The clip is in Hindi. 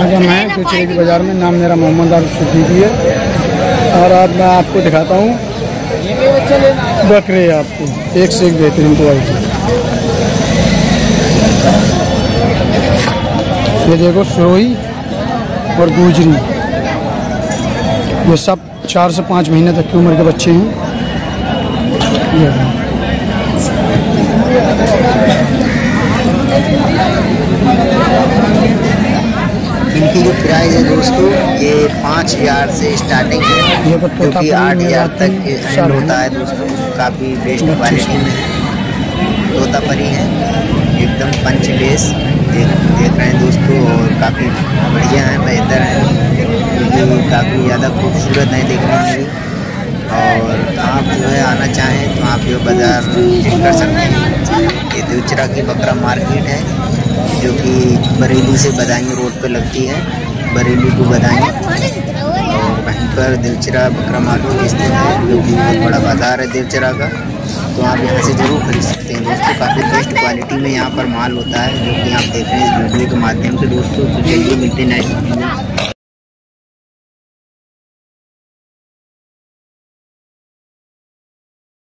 आज हम आए कुचरी के बाज़ार में। नाम मेरा मोहम्मद आल शी है और आज मैं आपको दिखाता हूँ बकरे, आपको एक से एक बेहतरीन क्वालिटी। ये देखो सरोही और गुजरी, ये सब 4 से 5 महीने तक की उम्र के बच्चे हैं। इनकी जो प्राइस है दोस्तों, ये 5,000 से स्टार्टिंग है, क्योंकि 8,000 तक एंड होता है दोस्तों। काफ़ी बेस्ट क्वालिटी में तोतापरी है, एकदम पंच बेस देख रहे हैं दोस्तों, और काफ़ी बढ़िया है, बेहतर है, क्योंकि काफ़ी ज़्यादा खूबसूरत है देखने में भी। और आप जो है आना चाहें तो आप ये बाज़ार विजिट कर सकते हैं। ये दुचरा की बकरा मार्केट है, जो कि बरेली से बदायूं रोड पे लगती है, बरेली टू बदायूं। और वहीं पर दुचरा बकरा मार्केट स्थित है, जो कि बहुत बड़ा बाज़ार है दुचरा का। तो आप यहाँ से ज़रूर खरीद सकते हैं दोस्तों, काफ़ी बेस्ट क्वालिटी में यहाँ पर माल होता है, जो कि आप देख रहे हैं इस वीडियो के माध्यम से दोस्तों। तो चलिए मिलते हैं नेक्स्ट वीडियो में।